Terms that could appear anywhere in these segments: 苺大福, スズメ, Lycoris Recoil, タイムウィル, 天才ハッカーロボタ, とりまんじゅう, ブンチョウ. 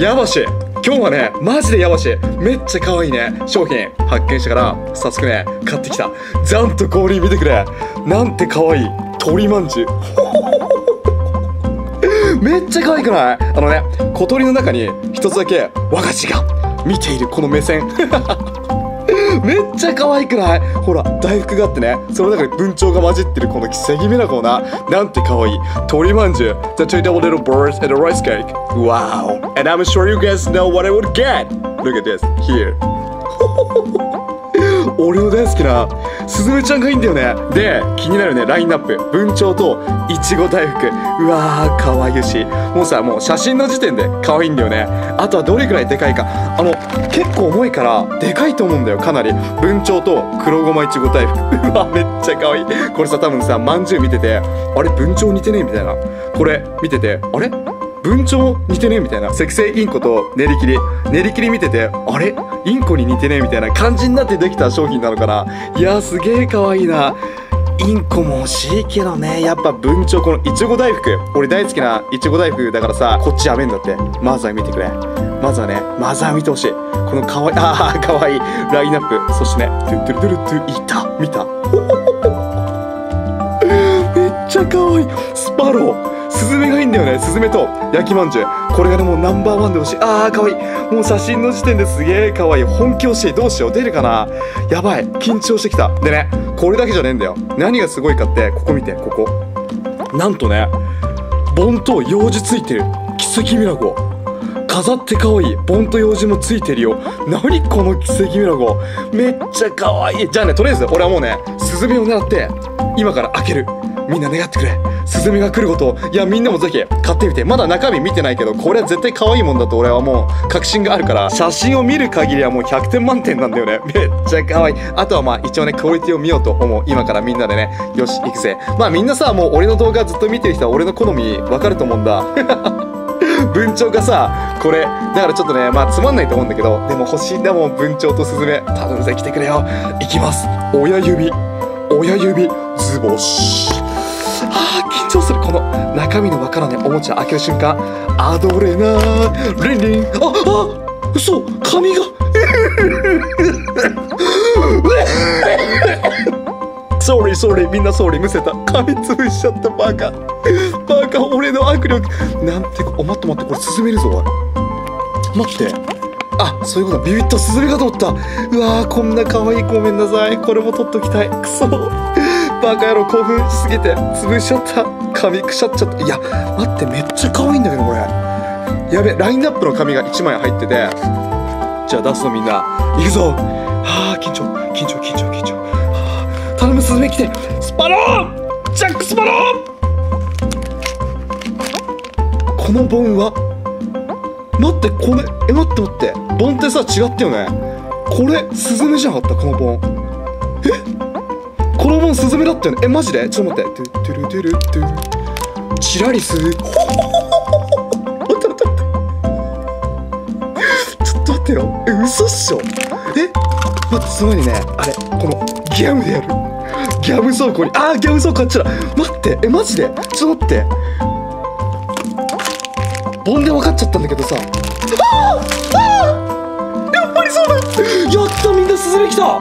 やばし。今日はね、マジでやばし。めっちゃ可愛いね、商品発見したから、早速ね、買ってきた。ちゃんと氷見てくれ。なんて可愛い。鳥まんじゅう。めっちゃ可愛くない？あのね、小鳥の中に一つだけ和菓子が見ているこの目線。めっちゃ可愛くない？ほら、大福があってね、その中に文鳥が混じってるこの奇跡めなコーナー。なんて可愛い。鳥まんじゅう。The two double little birds and a rice cake. Wow. And I'm sure you guys know what I would get. Look at this. Here. 俺の大好きなスズメちゃんがいいんだよね。で、気になるね、ラインナップ。文鳥といちご大福。うわー、可愛いし。もうさ、もう写真の時点で可愛いんだよね。あとはどれくらいでかいか。あの、結構重いから、でかいと思うんだよ、かなり。文鳥と黒ごまいちご大福。うわ、めっちゃ可愛い。これさ、多分さ、まんじゅう見てて、あれ、文鳥似てねえみたいな。これ、見てて、あれ文鳥似てねえみたいな。セキセイインコと練り切り。練り切り見てて、あれインコに似てねえみたいな感じになってできた商品なのかな。いやー、すげえかわいいな。インコも欲しいけどね。やっぱ文鳥、このいちご大福。俺大好きないちご大福だからさ、こっちやめんだって。マザー見てくれ。マザーね、マザー見てほしい。このかわいい、あーかわいいラインナップ。そしてね、トゥルトゥルトゥルトゥ、いた見た。めっちゃかわいい。スパロー。スズメがいいんだよね。スズメと焼きまんじゅう。これがね、もうナンバーワンで欲しい。あー、かわいい。もう写真の時点ですげーかわいい。本気欲しい。どうしよう。出るかな。やばい。緊張してきた。でね、これだけじゃねえんだよ。何がすごいかって、ここ見て、ここ。なんとね、盆と楊枝ついてる。奇跡ミラゴ。飾ってかわいい。盆と楊枝もついてるよ。何この奇跡ミラゴ。めっちゃかわいい。じゃあね、とりあえず俺はもうね、スズメを狙って、今から開ける。みんな願ってくれ。スズメが来ることを。いや、みんなもぜひ買ってみて。まだ中身見てないけど、これは絶対可愛いもんだと俺はもう確信があるから、写真を見る限りはもう100点満点なんだよね。めっちゃ可愛い。あとはまあ一応ね、クオリティを見ようと思う。今からみんなでね、よし行くぜ。まあみんなさ、もう俺の動画ずっと見てる人は俺の好みわかると思うんだ。文鳥がさ、これだからちょっとね、まあつまんないと思うんだけど、でも欲しいんだもん、文鳥とスズメ。頼むぜ、来てくれよ。行きます。親指、親指、ズボシ。はあ、緊張する。この中身のわからないおもちゃ開ける瞬間、アドレナーリンリン。ああ、嘘、髪が。sorry sorry、 みんな sorry、 むせた。髪潰しちゃった。バカバカ、俺の握力なんて。お、待って待って、これ進めるぞ。待って、あ、そういうこと。ビビッとスズメが通った。うわー、こんな可愛い。ごめんなさい、これも取っときたい。くそバカ野郎、興奮しすぎて潰しちゃった。髪くしゃっちゃった。いや待って、めっちゃ可愛いんだけどこれ。やべ、ラインナップの紙が1枚入ってて。じゃあ出すの、みんな行くぞ。はあ、緊張緊張緊張緊張。はあ、頼む、スズメ来て。スパロー、ジャックスパロー。この盆は、待って、これ、え、待って待って、盆ってさ違ったよね。これスズメじゃなかった、この盆。え、この盆スズメだったよね。え、マジで。ちょっと待って。トゥルトゥルトゥル。チラリス。ちょっと待ってよ。え、嘘っしょ。え、待って、その前にね、あれ、このギャムでやる。ギャム倉庫に。あー、ギャム倉庫あっちだ。待って、え、マジで。ちょっと待って。盆で分かっちゃったんだけどさ。あーあー、やっぱりそうだ。やった、みんなスズメ来た。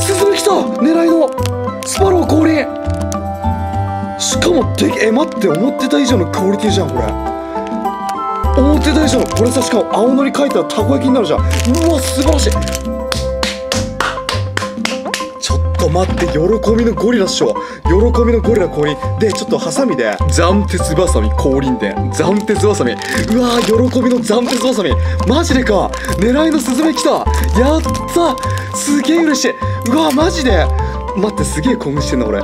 スズメ来た。狙いのスパロー降臨。しかもで、え、待って、思ってた以上のクオリティじゃんこれ。思ってた以上の、これさ、しかも青のり書いたらたこ焼きになるじゃん。うわ、素晴らしい。ちょっと待って、喜びのゴリラっしょ。喜びのゴリラ降臨で、ちょっとハサミで斬鉄バサミ降臨で斬鉄バサミ。うわー、喜びの斬鉄バサミ。マジでか、狙いのスズメ来た。やった、すげえ嬉しい。うわ、マジで。待って、すげえ興奮してんな俺。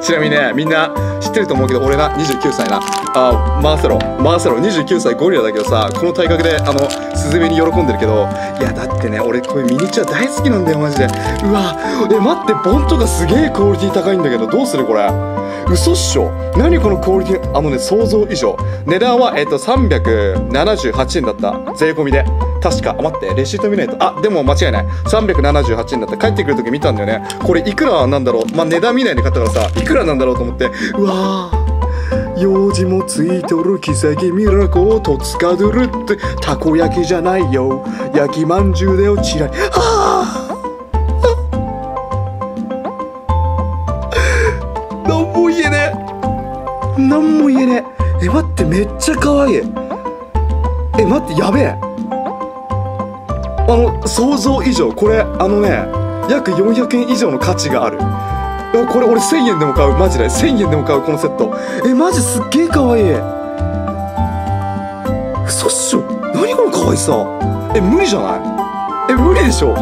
ちなみにね、みんな知ってると思うけど、俺な29歳な。あ、マーセロ、マーセロ29歳ゴリラだけどさ、この体格であのスズメに喜んでるけど、いやだってね、俺こういうミニチュア大好きなんだよマジで。うわ、え、待って、ボンとかすげえクオリティ高いんだけど、どうするこれ。嘘っしょ。何このクオリティ。あのね、想像以上。値段は378円だった、税込みで確か。あ、待って、レシート見ないと。あ、でも間違いない、378円だった。帰ってくる時見たんだよね。これいくらなんだろう。まあ値段見ないで買ったからさ、いくらなんだろうと思って。うわー、用事もついとるキセキミラコとつかどるってたこ焼きじゃないよ焼きまんじゅうでよちらりなんも言えねえなんも言えねえ待ってめっちゃかわいい待ってやべえ想像以上これ約400円以上の価値があるこれ俺1000円でも買うマジで1000円でも買うこのセットマジすっげえかわいい嘘っしょ何このかわいさ無理じゃない無理でしょ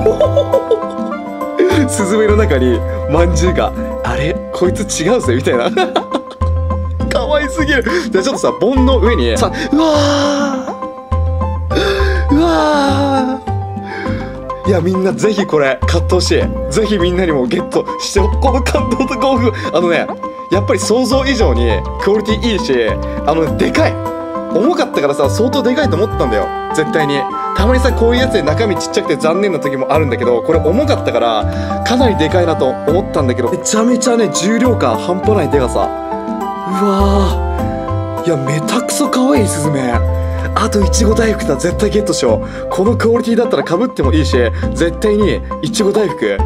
スズメの中にまんじゅうがあれこいつ違うぜみたいなかわいすぎるじゃあちょっとさ盆の上にさうわーうわーいやみんなぜひこれ買ってほしいぜひみんなにもゲットしてこの感動と興奮やっぱり想像以上にクオリティいいしでかい重かったからさ相当でかいと思ったんだよ絶対にたまにさこういうやつで中身ちっちゃくて残念な時もあるんだけどこれ重かったからかなりでかいなと思ったんだけどめちゃめちゃね重量感半端ないでかさうわーいやめたくそかわいいスズメあといちご大福だ絶対ゲットしようこのクオリティだったらかぶってもいいし絶対にいちご大福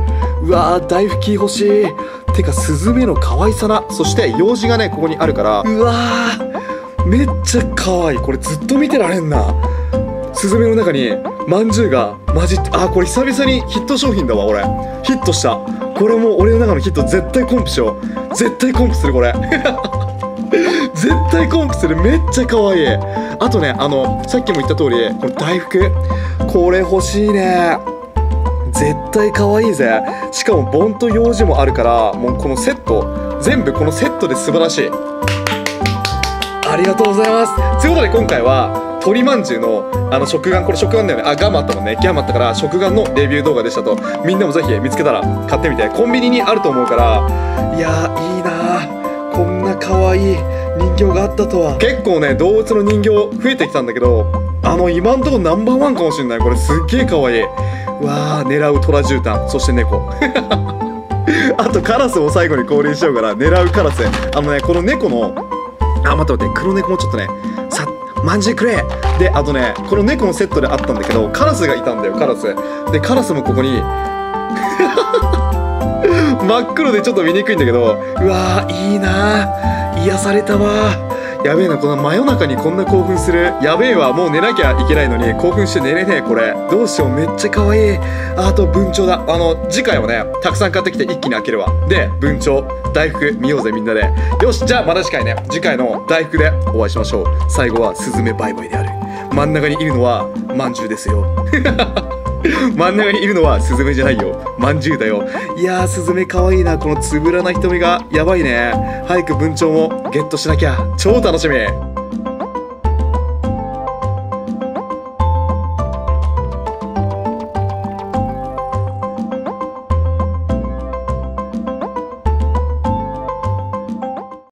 うわー大福欲しいてかスズメの可愛さなそして用事がねここにあるからうわーめっちゃ可愛いこれずっと見てられんなスズメの中にまんじゅうが混じってあーこれ久々にヒット商品だわ俺ヒットしたこれも俺の中のヒット絶対コンプしよう絶対コンプするこれ絶対コンプするめっちゃ可愛いあとねさっきも言った通りこの大福これ欲しいね絶対可愛いぜしかも盆と用事もあるからもうこのセット全部このセットで素晴らしいありがとうございますということで今回は鳥まんじゅうの食玩これ食玩だよねあガムあったもんねギャムあったから食玩のレビュー動画でしたとみんなもぜひ見つけたら買ってみてコンビニにあると思うからいやーいいなーこんな可愛い人形があったとは結構ね動物の人形増えてきたんだけど今んとこナンバーワンかもしれないこれすっげえ可愛いわー狙う虎絨毯そして猫あとカラスを最後に降臨しようから狙うカラスねこの猫の待って黒猫もちょっとねさまんじゅうくれであとねこの猫のセットであったんだけどカラスがいたんだよカラスでカラスもここに真っ黒でちょっと見にくいんだけどうわーいいなー癒されたわーやべえなこの真夜中にこんな興奮するやべえわもう寝なきゃいけないのに興奮して寝れねえこれどうしようめっちゃ可愛いあと文鳥だ次回はねたくさん買ってきて一気に開けるわで文鳥大福見ようぜみんなでよしじゃあまた次回ね次回の大福でお会いしましょう最後はスズメバイバイである真ん中にいるのはまんじゅうですよ真ん中にいるのはスズメじゃないよまんじゅうだよいやースズメかわいいなこのつぶらな瞳がやばいね早く文鳥もゲットしなきゃ超楽しみ